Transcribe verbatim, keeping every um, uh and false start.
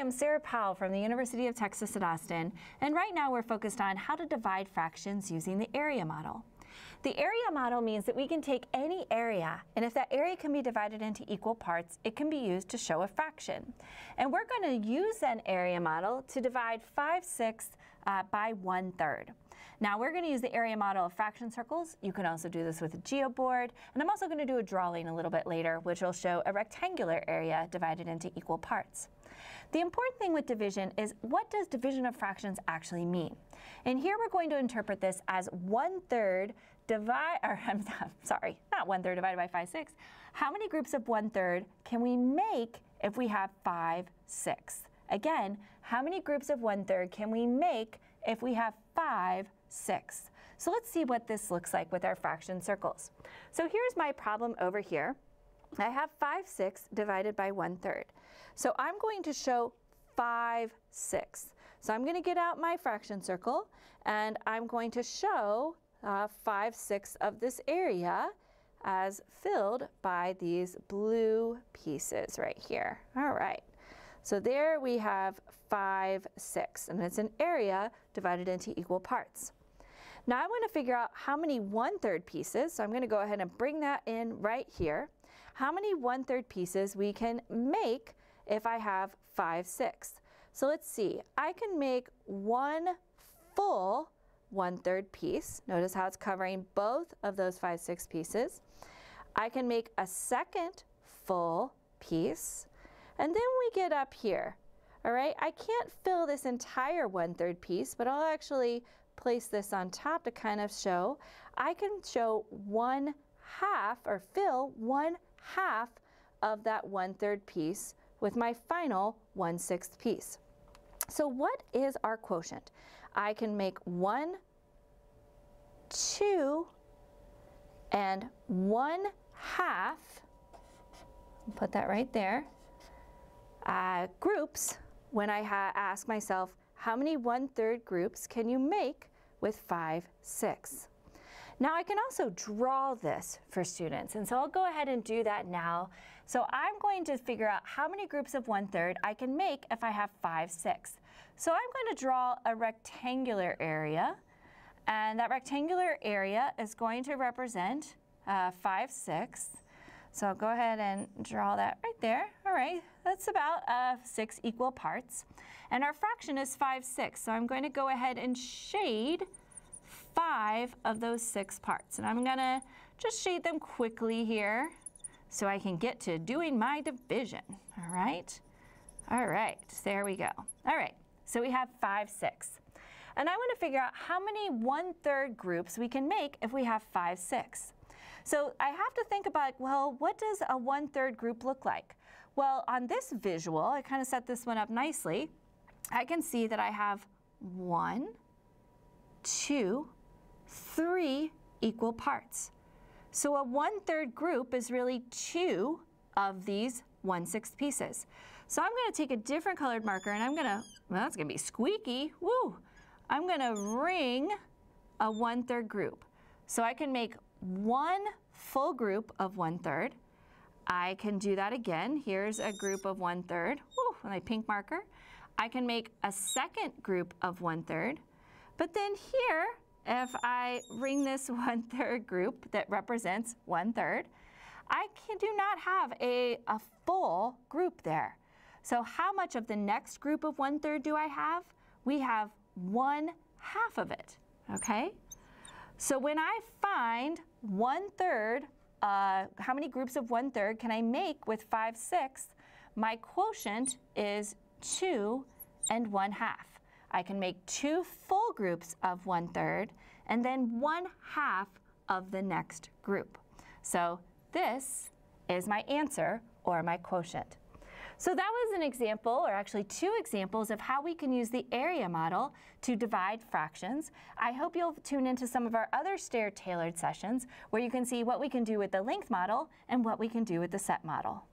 I'm Sarah Powell from the University of Texas at Austin, and right now we're focused on how to divide fractions using the area model. The area model means that we can take any area, and if that area can be divided into equal parts, it can be used to show a fraction. And we're going to use an area model to divide five sixths uh, by one third. Now we're going to use the area model of fraction circles. You can also do this with a geoboard, and I'm also going to do a drawing a little bit later, which will show a rectangular area divided into equal parts. The important thing with division is, what does division of fractions actually mean? And here we're going to interpret this as one third divide, or I'm sorry, not one third divided by five sixths. How many groups of one third can we make if we have five sixths? Again, how many groups of one third can we make if we have five sixths? So let's see what this looks like with our fraction circles. So here's my problem over here. I have five sixths divided by one third. So I'm going to show five sixths. So I'm going to get out my fraction circle, and I'm going to show uh, five sixths of this area as filled by these blue pieces right here. All right. So there we have five sixths, and it's an area divided into equal parts. Now I want to figure out how many one third pieces, so I'm going to go ahead and bring that in right here. How many one third pieces we can make if I have five sixths. So let's see, I can make one full one third piece. Notice how it's covering both of those five sixths pieces. I can make a second full piece, and then we get up here. All right, I can't fill this entire one third piece, but I'll actually place this on top to kind of show. I can show one half, or fill one half of that one third piece with my final one sixth piece. So what is our quotient? I can make one, two, and one half, put that right there, uh, groups when I ha ask myself, how many one third groups can you make with five sixths? Now I can also draw this for students, and so I'll go ahead and do that now. So I'm going to figure out how many groups of one third I can make if I have five sixths. So I'm going to draw a rectangular area, and that rectangular area is going to represent uh, five sixths. So I'll go ahead and draw that right there. All right, that's about uh, six equal parts. And our fraction is five sixths, so I'm going to go ahead and shade five of those six parts. And I'm going to just shade them quickly here so I can get to doing my division. All right. All right. There we go. All right. So we have five sixths. And I want to figure out how many one third groups we can make if we have five sixths. So I have to think about, well, what does a one third group look like? Well, on this visual, I kind of set this one up nicely. I can see that I have one, two, three equal parts. So a one third group is really two of these one sixth pieces. So I'm going to take a different colored marker, and I'm going to, well, that's going to be squeaky, woo! I'm going to ring a one third group. So I can make one full group of one third. I can do that again. Here's a group of one third, woo, with my pink marker. I can make a second group of one third. But then here, if I ring this one third group that represents one third, I can, do not have a, a full group there. So how much of the next group of one third do I have? We have one half of it, okay? So when I find one third, uh, how many groups of one third can I make with five sixths, my quotient is two and one half. I can make two full groups of one third, and then one half of the next group. So this is my answer, or my quotient. So that was an example, or actually two examples, of how we can use the area model to divide fractions. I hope you'll tune into some of our other stair-tailored sessions, where you can see what we can do with the length model and what we can do with the set model.